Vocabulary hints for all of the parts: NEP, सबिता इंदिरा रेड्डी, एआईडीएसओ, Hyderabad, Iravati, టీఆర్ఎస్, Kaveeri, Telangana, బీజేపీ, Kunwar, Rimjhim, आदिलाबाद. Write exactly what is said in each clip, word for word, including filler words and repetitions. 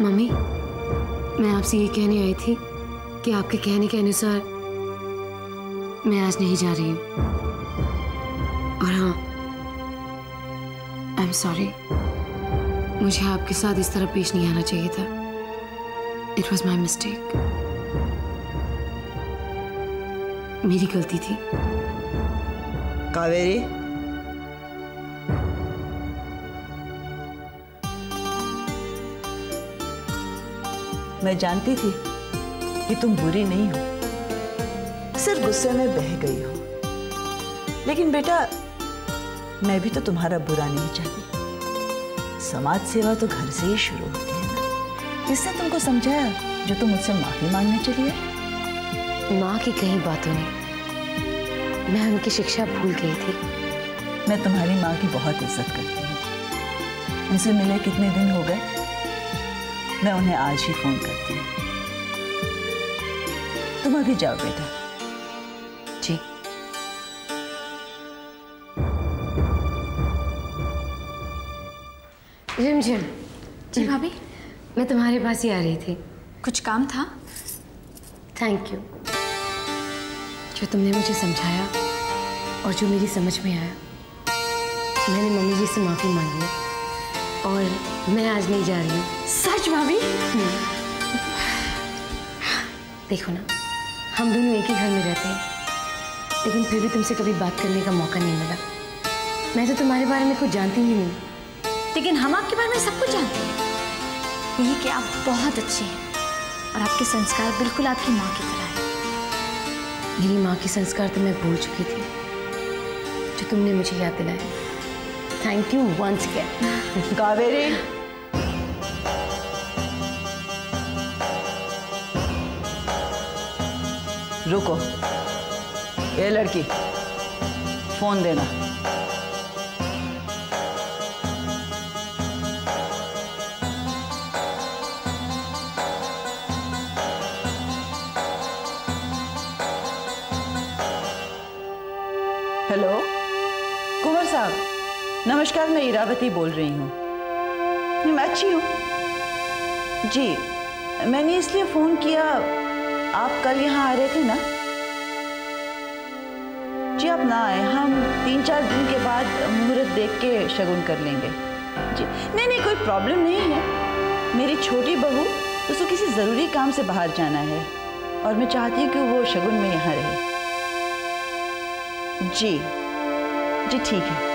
Mummy, मैं आपसे ये कहने आई थी कि आपके कहने के अनुसार मैं आज नहीं जा रही हूँ। और हाँ, आई एम सॉरी, मुझे आपके साथ इस तरह पेश नहीं आना चाहिए था। इट वॉज माई मिस्टेक, मेरी गलती थी। कावेरी, मैं जानती थी कि तुम बुरी नहीं हो, सिर्फ गुस्से में बह गई हो। लेकिन बेटा, मैं भी तो तुम्हारा बुरा नहीं चाहती। समाज सेवा तो घर से ही शुरू होती है ना। किसने तुमको समझाया जो तुम मुझसे माफी मांगने चली है? माँ की कई बातों ने मैं उनकी शिक्षा भूल गई थी। मैं तुम्हारी माँ की बहुत इज्जत करती हूँ। उनसे मिले कितने दिन हो गए, मैं उन्हें आज ही फोन करती हूँ। तुम अभी जाओ बेटा। जी। रिमझिम। जी भाभी, मैं तुम्हारे पास ही आ रही थी। कुछ काम था। थैंक यू, जो तुमने मुझे समझाया और जो मेरी समझ में आया। मैंने मम्मी जी से माफी मांगी है और मैं आज नहीं जा रही हूँ। सच भाभी? देखो ना, हम दोनों एक ही घर में रहते हैं, लेकिन फिर भी तुमसे कभी बात करने का मौका नहीं मिला। मैं तो तुम्हारे बारे में कुछ जानती ही नहीं, लेकिन हम आपके बारे में सब कुछ जानते हैं। यही कि आप बहुत अच्छे हैं और आपके संस्कार बिल्कुल आपकी माँ की तरह है। मेरी माँ के संस्कार तो मैं भूल चुकी थी, जो तुमने मुझे याद दिलाया। Thank you once again. Kaveri, रुको। ये लड़की, फोन देना। हेलो कुंवर साहब, नमस्कार, मैं इरावती बोल रही हूँ। मैं अच्छी हूँ जी। मैंने इसलिए फ़ोन किया, आप कल यहाँ आ रहे थे ना जी। आप ना आए, हम तीन चार दिन के बाद मुहूर्त देख के शगुन कर लेंगे जी। नहीं नहीं, कोई प्रॉब्लम नहीं है। मेरी छोटी बहू उसको किसी ज़रूरी काम से बाहर जाना है और मैं चाहती हूँ कि वो शगुन में यहाँ रहे। जी जी, ठीक है।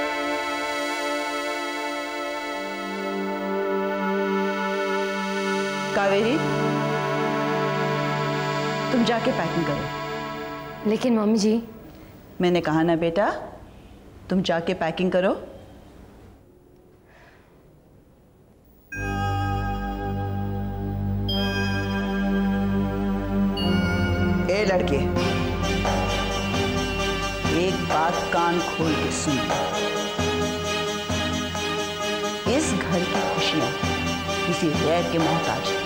कावेरी, तुम जाके पैकिंग करो। लेकिन मम्मी जी। मैंने कहा ना बेटा, तुम जाके पैकिंग करो। ए लड़के, एक बात कान खोल के सुन। इस घर की खुशियां किसी गैर के मोहताज